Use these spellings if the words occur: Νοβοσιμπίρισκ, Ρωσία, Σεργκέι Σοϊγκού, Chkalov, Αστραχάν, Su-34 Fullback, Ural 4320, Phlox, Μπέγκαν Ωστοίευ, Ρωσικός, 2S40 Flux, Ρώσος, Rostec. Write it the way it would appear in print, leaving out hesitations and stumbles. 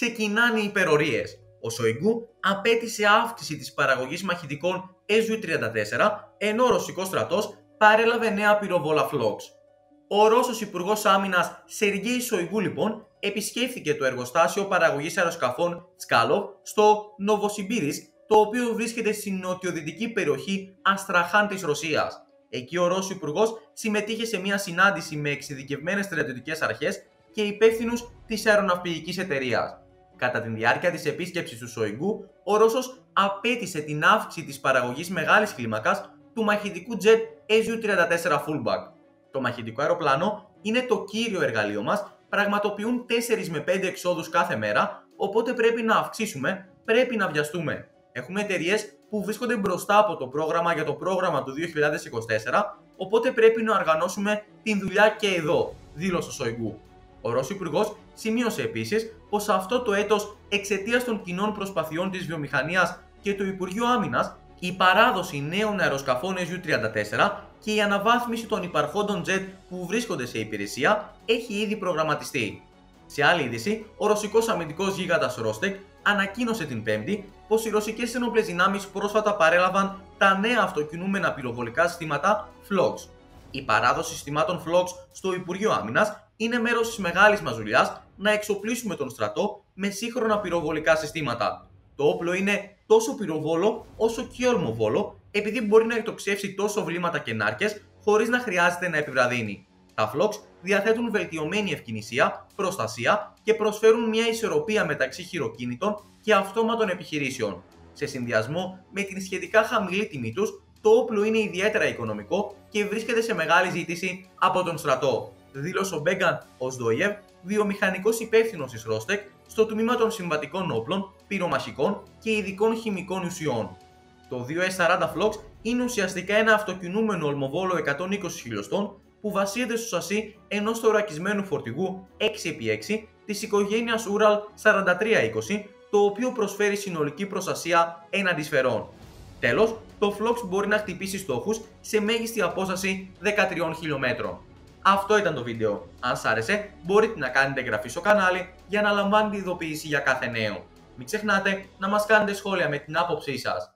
ξεκινάνε οι υπερορίες. Ο Σοϊγκού απέτησε αύξηση της παραγωγής μαχητικών Su-34, ενώ ο ρωσικός στρατός παρέλαβε νέα πυροβόλα Phlox. Ο Ρώσος Υπουργός Άμυνας Σεργκέι Σοϊγκού λοιπόν επισκέφθηκε το εργοστάσιο παραγωγής αεροσκαφών Chkalov στο Νοβοσιμπίρισκ, το οποίο βρίσκεται στην νοτιοδυτική περιοχή Αστραχάν της Ρωσίας. Εκεί ο Ρώσος Υπουργός συμμετείχε σε μια συνάντηση με εξειδικευμένες στρατιωτικές αρχές και υπεύθυνους της αεροναυπηγικής εταιρείας. Κατά τη διάρκεια της επίσκεψης του Σοϊγκού, ο Ρώσος απέτησε την αύξηση της παραγωγής μεγάλης κλίμακας του μαχητικού τζετ Su-34 Fullback. Το μαχητικό αεροπλάνο είναι το κύριο εργαλείο μας, πραγματοποιούν 4 με 5 εξόδους κάθε μέρα, οπότε πρέπει να αυξήσουμε, πρέπει να βιαστούμε. Έχουμε εταιρείες που βρίσκονται μπροστά από το πρόγραμμα για το πρόγραμμα του 2024, οπότε πρέπει να οργανώσουμε την δουλειά και εδώ, δήλωσε ο Σοϊγκού. Ο Ρώσος Υπουργός σημείωσε επίσης πως αυτό το έτος, εξαιτίας των κοινών προσπαθειών της βιομηχανίας και του Υπουργείου Άμυνας, η παράδοση νέων αεροσκαφών Su-34 και η αναβάθμιση των υπαρχόντων τζετ που βρίσκονται σε υπηρεσία έχει ήδη προγραμματιστεί. Σε άλλη είδηση, ο ρωσικός αμυντικός γίγαντας Rostec ανακοίνωσε την 5η πως οι ρωσικές ενόπλες δυνάμεις πρόσφατα παρέλαβαν τα νέα αυτοκινούμενα πυροβολικά συστήματα Phlox. Η παράδοση συστημάτων Phlox στο Υπουργείο Άμυνας είναι μέρος της μεγάλης μας δουλειάς να εξοπλίσουμε τον στρατό με σύγχρονα πυροβολικά συστήματα. Το όπλο είναι τόσο πυροβόλο όσο και ορμοβόλο, επειδή μπορεί να εκτοξεύσει τόσο βλήματα και νάρκες χωρίς να χρειάζεται να επιβραδύνει. Τα Phlox διαθέτουν βελτιωμένη ευκινησία, προστασία και προσφέρουν μια ισορροπία μεταξύ χειροκίνητων και αυτόματων επιχειρήσεων. Σε συνδυασμό με την σχετικά χαμηλή τιμή τους, το όπλο είναι ιδιαίτερα οικονομικό και βρίσκεται σε μεγάλη ζήτηση από τον στρατό, δήλωσε ο Μπέγκαν Ωστοίευ, βιομηχανικός υπεύθυνος της Rostec στο τμήμα των συμβατικών όπλων, πυρομαχικών και ειδικών χημικών ουσιών. Το 2S40 Flux είναι ουσιαστικά ένα αυτοκινούμενο ολμοβόλο 120 χιλιοστών που βασίζεται στο σασί ενός θωρακισμένου φορτηγού 6x6 της οικογένειας Ural 4320, το οποίο προσφέρει συνολική προστασία έναντι σφαιρών. Τέλος, το Phlox μπορεί να χτυπήσει στόχους σε μέγιστη απόσταση 13 χιλιόμετρων. Αυτό ήταν το βίντεο. Αν σ' άρεσε, μπορείτε να κάνετε εγγραφή στο κανάλι για να λαμβάνετε ειδοποίηση για κάθε νέο. Μην ξεχνάτε να μας κάνετε σχόλια με την άποψή σας.